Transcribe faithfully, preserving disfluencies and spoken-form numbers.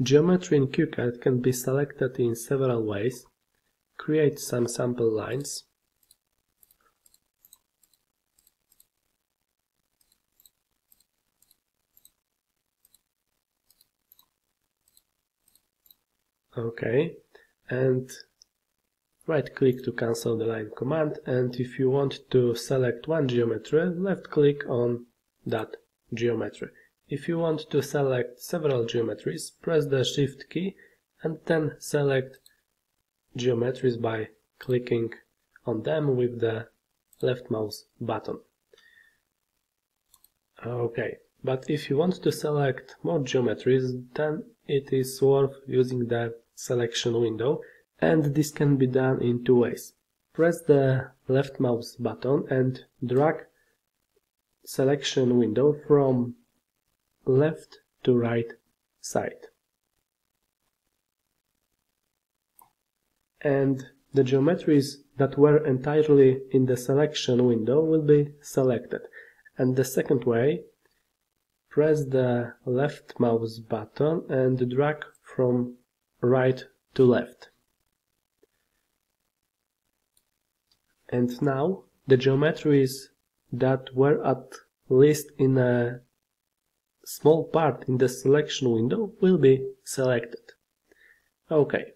Geometry in QCAD can be selected in several ways. Create some sample lines. OK, and right click to cancel the line command, and if you want to select one geometry, left click on that geometry. If you want to select several geometries, press the shift key and then select geometries by clicking on them with the left mouse button. OK, but if you want to select more geometries, then it is worth using the selection window, and this can be done in two ways. Press the left mouse button and drag selection window from left to right side, and the geometries that were entirely in the selection window will be selected. And the second way, press the left mouse button and drag from right to left. And now the geometries that were at least in a small part in the selection window will be selected. Okay,